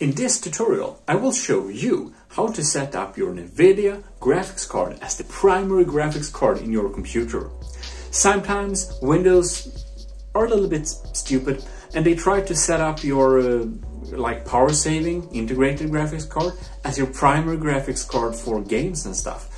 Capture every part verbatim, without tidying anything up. In this tutorial, I will show you how to set up your NVIDIA graphics card as the primary graphics card in your computer. Sometimes Windows are a little bit stupid and they try to set up your uh, like power saving integrated graphics card as your primary graphics card for games and stuff.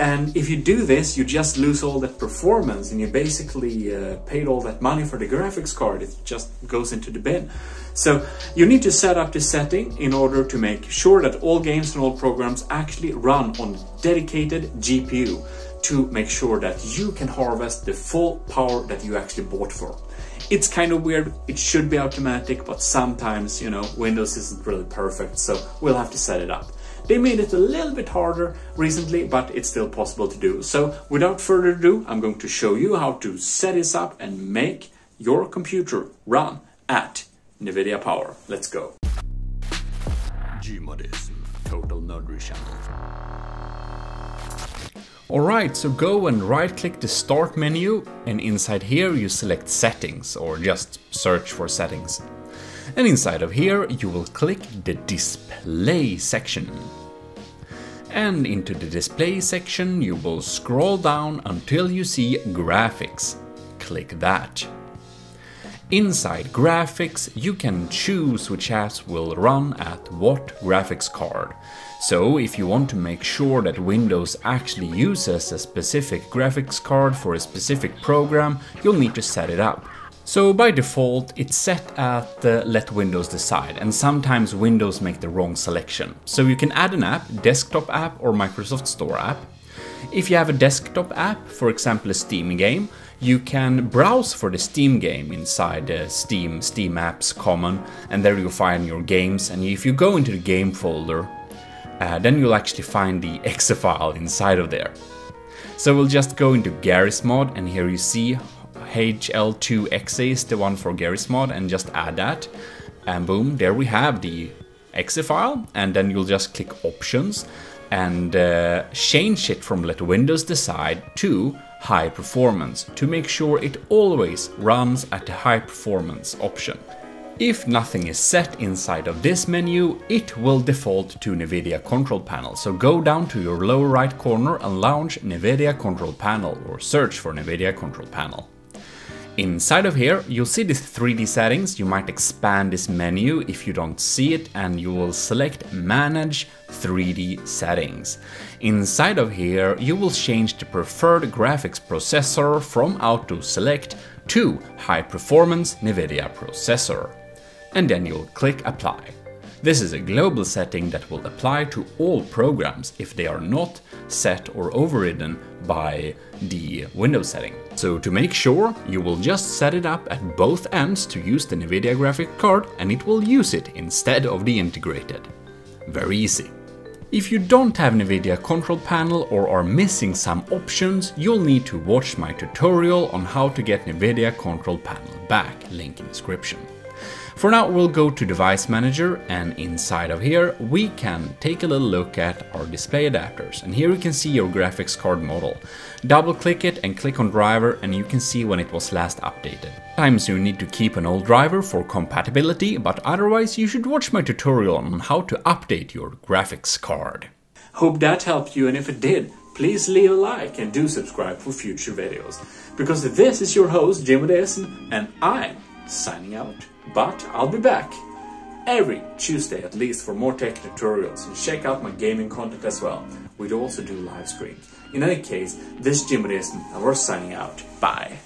And if you do this, you just lose all that performance and you basically uh, paid all that money for the graphics card. It just goes into the bin. So you need to set up the setting in order to make sure that all games and all programs actually run on dedicated G P U to make sure that you can harvest the full power that you actually bought for. It's kind of weird, it should be automatic, but sometimes, you know, Windows isn't really perfect, so we'll have to set it up. They made it a little bit harder recently, but it's still possible to do. So without further ado, I'm going to show you how to set this up and make your computer run at NVIDIA power. Let's go. Gmodism, total nerdery channel. Alright, so go and right click the start menu, and inside here you select settings, or just search for settings. And inside of here you will click the display section. And into the display section you will scroll down until you see graphics. Click that. Inside graphics, you can choose which apps will run at what graphics card. So if you want to make sure that Windows actually uses a specific graphics card for a specific program, you'll need to set it up. So by default, it's set at the let Windows decide, and sometimes Windows make the wrong selection. So you can add an app, desktop app or Microsoft Store app. If you have a desktop app, for example a Steam game, you can browse for the Steam game inside the Steam, Steam Apps, Common, and there you'll find your games. And if you go into the game folder, uh, then you'll actually find the .exe file inside of there. So we'll just go into Garry's Mod, and here you see H L two dot E X E is the one for Garry's Mod, and just add that. And boom, there we have the .exe file, and then you'll just click Options and uh, change it from let Windows decide to high performance to make sure it always runs at the high performance option. If nothing is set inside of this menu, it will default to NVIDIA Control Panel. So go down to your lower right corner and launch NVIDIA Control Panel or search for NVIDIA Control Panel. Inside of here, you'll see these three D settings. You might expand this menu if you don't see it, and you will select Manage three D Settings. Inside of here, you will change the preferred graphics processor from Auto Select to High Performance NVIDIA Processor. And then you'll click Apply. This is a global setting that will apply to all programs if they are not set or overridden by the Windows setting. So to make sure, you will just set it up at both ends to use the NVIDIA graphic card, and it will use it instead of the integrated. Very easy. If you don't have NVIDIA Control Panel or are missing some options, you'll need to watch my tutorial on how to get NVIDIA Control Panel back, link in description. For now, we'll go to Device Manager, and inside of here we can take a little look at our display adapters. And here you can see your graphics card model. Double click it and click on driver, and you can see when it was last updated. Sometimes you need to keep an old driver for compatibility, but otherwise you should watch my tutorial on how to update your graphics card. Hope that helped you, and if it did, please leave a like and do subscribe for future videos. Because this is your host, Gmodism, and I'm signing out. But I'll be back every Tuesday at least for more tech tutorials, and check out my gaming content as well. We'd also do live streams. In any case, this is Gmodism, and we're signing out. Bye!